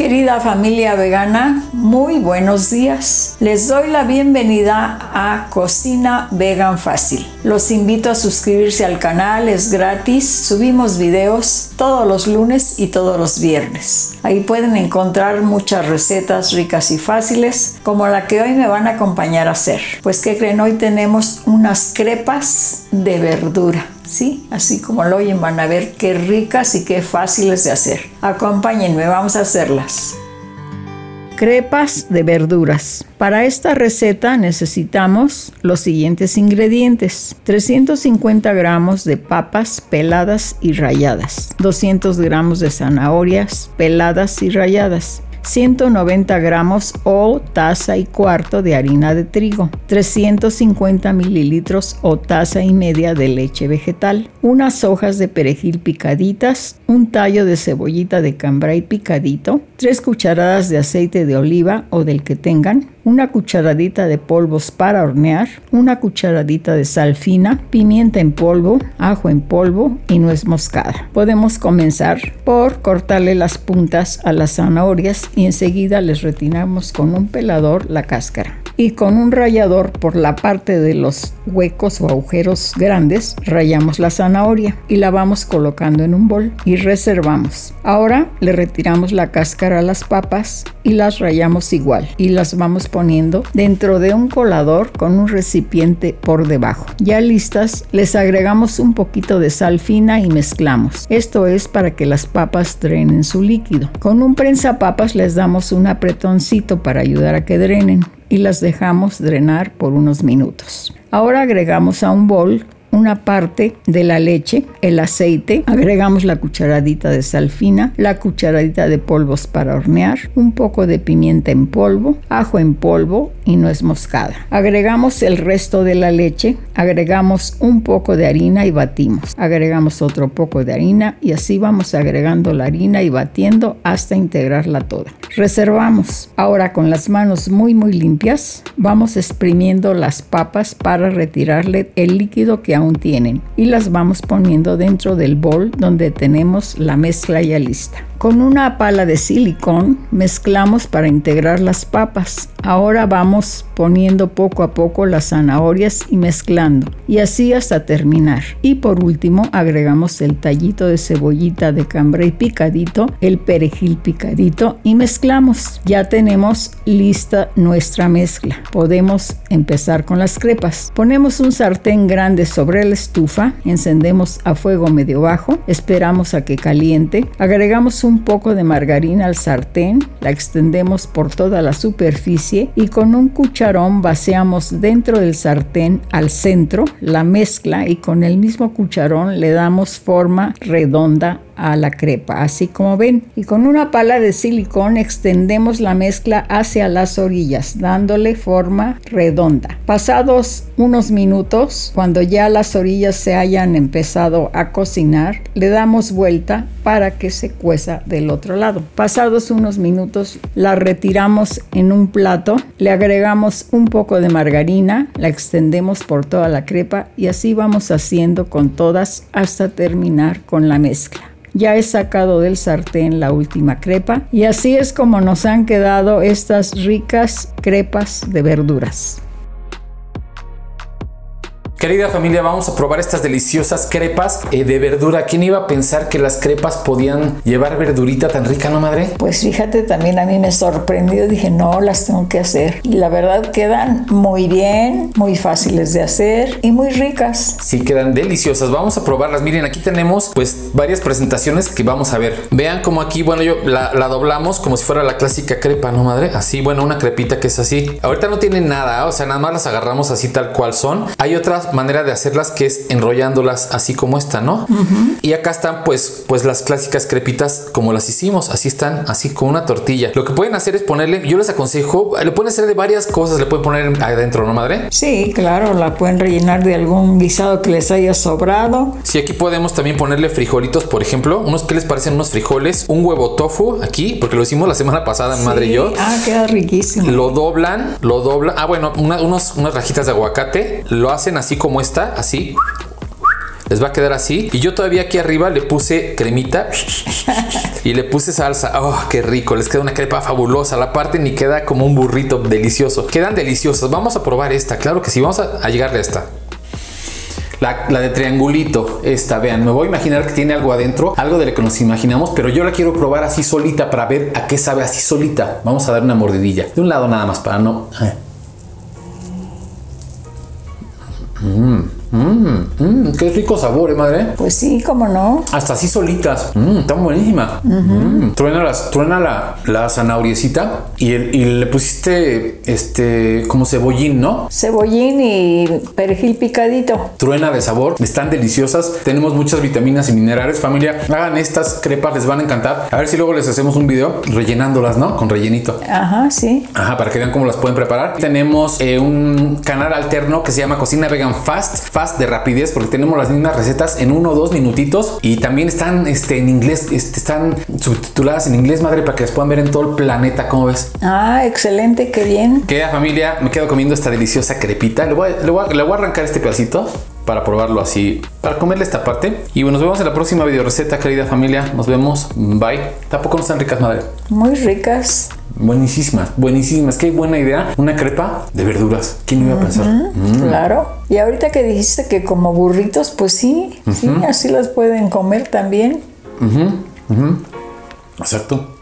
Querida familia vegana, muy buenos días. Les doy la bienvenida a Cocina Vegan Fácil. Los invito a suscribirse al canal, es gratis. Subimos videos todos los lunes y todos los viernes. Ahí pueden encontrar muchas recetas ricas y fáciles, como la que hoy me van a acompañar a hacer. Pues, ¿qué creen? Hoy tenemos unas crepas de verdura. Sí, así como lo oyen, van a ver qué ricas y qué fáciles de hacer. Acompáñenme, vamos a hacerlas. Crepas de verduras. Para esta receta necesitamos los siguientes ingredientes: 350 gramos de papas peladas y ralladas, 200 gramos de zanahorias peladas y ralladas, 190 gramos o taza y cuarto de harina de trigo, 350 mililitros o taza y media de leche vegetal, unas hojas de perejil picaditas, un tallo de cebollita de cambray picadito, 3 cucharadas de aceite de oliva o del que tengan, una cucharadita de polvos para hornear, una cucharadita de sal fina, pimienta en polvo, ajo en polvo y nuez moscada. Podemos comenzar por cortarle las puntas a las zanahorias y enseguida les retiramos con un pelador la cáscara. Y con un rallador por la parte de los huecos o agujeros grandes, rallamos la zanahoria y la vamos colocando en un bol y reservamos. Ahora le retiramos la cáscara a las papas y las rallamos igual y las vamos poniendo dentro de un colador con un recipiente por debajo. Ya listas, les agregamos un poquito de sal fina y mezclamos. Esto es para que las papas drenen su líquido. Con un prensapapas les damos un apretoncito para ayudar a que drenen. Y las dejamos drenar por unos minutos. Ahora agregamos a un bol una parte de la leche, el aceite, agregamos la cucharadita de sal fina, la cucharadita de polvos para hornear, un poco de pimienta en polvo, ajo en polvo y nuez moscada. Agregamos el resto de la leche, agregamos un poco de harina y batimos. Agregamos otro poco de harina y así vamos agregando la harina y batiendo hasta integrarla toda. Reservamos. Ahora, con las manos muy limpias, vamos exprimiendo las papas para retirarle el líquido que aún tienen y las vamos poniendo dentro del bol donde tenemos la mezcla ya lista. Con una pala de silicón mezclamos para integrar las papas. Ahora vamos poniendo poco a poco las zanahorias y mezclando y así hasta terminar. Y por último agregamos el tallito de cebollita de cambray picadito, el perejil picadito y mezclamos. Ya tenemos lista nuestra mezcla. Podemos empezar con las crepas. Ponemos un sartén grande sobre la estufa, encendemos a fuego medio bajo, esperamos a que caliente, agregamos un poco de margarina al sartén, la extendemos por toda la superficie y con un cucharón vaciamos dentro del sartén al centro la mezcla y con el mismo cucharón le damos forma redonda a la crepa, así como ven, y con una pala de silicón extendemos la mezcla hacia las orillas dándole forma redonda. Pasados unos minutos, cuando ya las orillas se hayan empezado a cocinar, le damos vuelta para que se cueza del otro lado. Pasados unos minutos la retiramos en un plato, le agregamos un poco de margarina, la extendemos por toda la crepa y así vamos haciendo con todas hasta terminar con la mezcla. Ya he sacado del sartén la última crepa y así es como nos han quedado estas ricas crepas de verduras. Querida familia, vamos a probar estas deliciosas crepas de verdura. ¿Quién iba a pensar que las crepas podían llevar verdurita tan rica, no, madre? Pues fíjate, también a mí me sorprendió. Dije, no, las tengo que hacer. Y la verdad quedan muy bien, muy fáciles de hacer y muy ricas. Sí, quedan deliciosas. Vamos a probarlas. Miren, aquí tenemos pues varias presentaciones que vamos a ver. Vean como aquí, bueno, yo la doblamos como si fuera la clásica crepa, ¿no, madre? Así, bueno, una crepita que es así. Ahorita no tienen nada, o sea, nada más las agarramos así tal cual son. Hay otras manera de hacerlas que es enrollándolas así como esta, ¿no? Y acá están pues las clásicas crepitas como las hicimos, así están, así con una tortilla. Lo que pueden hacer es ponerle, yo les aconsejo, le pueden hacer de varias cosas, le pueden poner adentro, ¿no, madre? Sí, claro, la pueden rellenar de algún guisado que les haya sobrado. Sí, aquí podemos también ponerle frijolitos, por ejemplo, unos que les parecen unos frijoles, un huevo tofu aquí, porque lo hicimos la semana pasada, sí, madre y yo. Ah, queda riquísimo. Lo doblan, ah, bueno, unas rajitas de aguacate, lo hacen así como está, así les va a quedar así. Y yo todavía aquí arriba le puse cremita y le puse salsa. ¡Oh, qué rico! Les queda una crepa fabulosa. La parte ni queda como un burrito delicioso. Quedan deliciosas. Vamos a probar esta. Claro que sí. Vamos a llegarle a esta. La de triangulito, esta, vean, me voy a imaginar que tiene algo adentro, algo de lo que nos imaginamos, pero yo la quiero probar así solita para ver a qué sabe así solita. Vamos a dar una mordidilla. De un lado nada más para no... ¡Qué rico sabor, madre! Pues sí, cómo no. Hasta así solitas. Están buenísimas. Truena la zanahoriecita y le pusiste como cebollín, ¿no? Cebollín y perejil picadito. Truena de sabor. Están deliciosas. Tenemos muchas vitaminas y minerales, familia. Hagan estas crepas, les van a encantar. A ver si luego les hacemos un video rellenándolas, ¿no? Con rellenito. Ajá, sí. Ajá, para que vean cómo las pueden preparar. Tenemos un canal alterno que se llama Cocina Vegan Fast. Fast de rapidez, porque tenemos las mismas recetas en 1 o 2 minutitos y también están en inglés, están subtituladas en inglés, madre, para que las puedan ver en todo el planeta. ¿Cómo ves? Ah, excelente, qué bien. Queda, familia, me quedo comiendo esta deliciosa crepita. Le voy a arrancar este pedacito para probarlo así, para comerle esta parte. Y bueno, nos vemos en la próxima video receta, querida familia. Nos vemos. Bye. Tampoco están ricas, madre. Muy ricas. Buenísimas, buenísimas. Qué buena idea. Una crepa de verduras. ¿Quién iba a pensar? Claro. Y ahorita que dijiste que como burritos, pues sí, sí, así las pueden comer también. Exacto.